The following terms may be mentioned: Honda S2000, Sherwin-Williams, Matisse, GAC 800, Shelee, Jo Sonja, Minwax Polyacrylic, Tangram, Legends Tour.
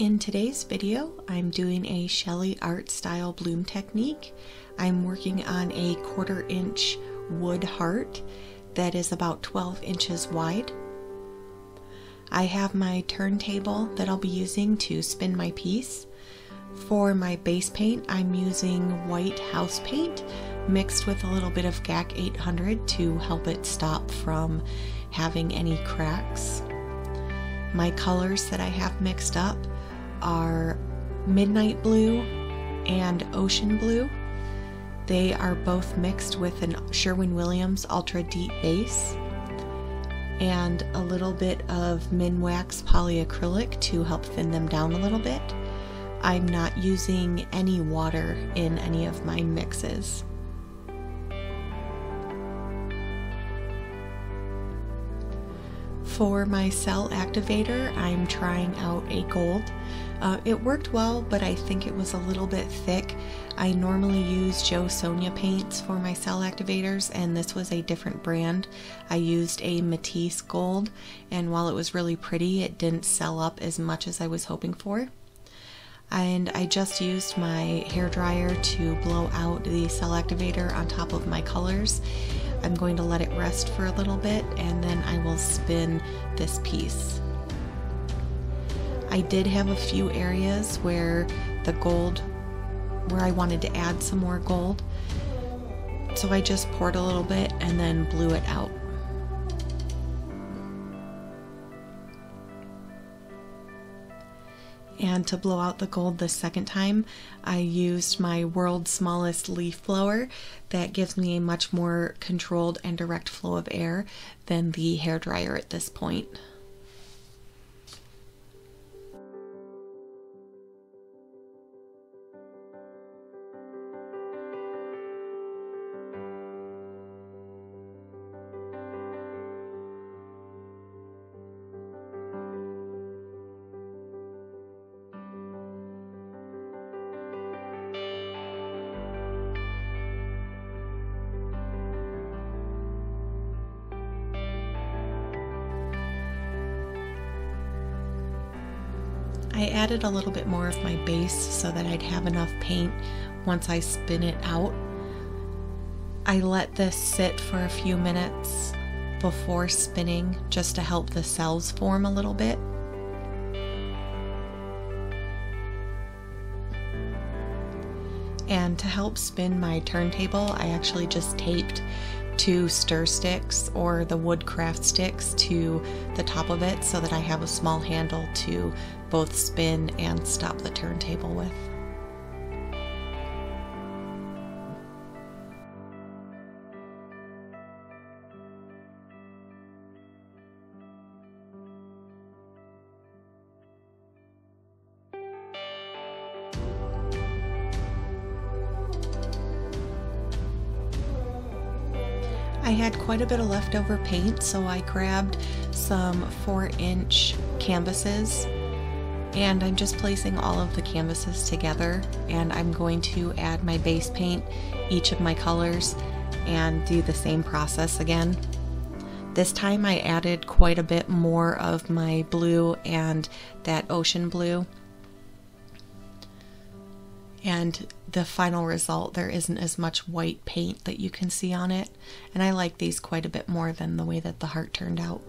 In today's video, I'm doing a Shelee art style bloom technique. I'm working on a 1/4 inch wood heart that is about 12 inches wide. I have my turntable that I'll be using to spin my piece. For my base paint, I'm using white house paint mixed with a little bit of GAC 800 to help it stop from having any cracks. My colors that I have mixed up are midnight blue and ocean blue. They are both mixed with a Sherwin-Williams ultra deep base and a little bit of Minwax Polyacrylic to help thin them down a little bit. I'm not using any water in any of my mixes. For my cell activator, I'm trying out a gold. It worked well, but I think it was a little bit thick. I normally use Jo Sonja paints for my cell activators, and this was a different brand. I used a Matisse gold, and while it was really pretty, it didn't sell up as much as I was hoping for. And I just used my hairdryer to blow out the cell activator on top of my colors. I'm going to let it rest for a little bit and then I will spin this piece. I did have a few areas where I wanted to add some more gold. So I just poured a little bit and then blew it out. And to blow out the gold the second time, I used my world's smallest leaf blower that gives me a much more controlled and direct flow of air than the hairdryer at this point. I added a little bit more of my base so that I'd have enough paint once I spin it out. I let this sit for a few minutes before spinning just to help the cells form a little bit. And to help spin my turntable, I actually just taped two stir sticks or the wood craft sticks to the top of it so that I have a small handle to both spin and stop the turntable with. I had quite a bit of leftover paint, so I grabbed some 4-inch canvases and I'm just placing all of the canvases together, and I'm going to add my base paint, each of my colors, and do the same process again. This time I added quite a bit more of my blue and that ocean blue. And the final result, there isn't as much white paint that you can see on it, and I like these quite a bit more than the way that the heart turned out.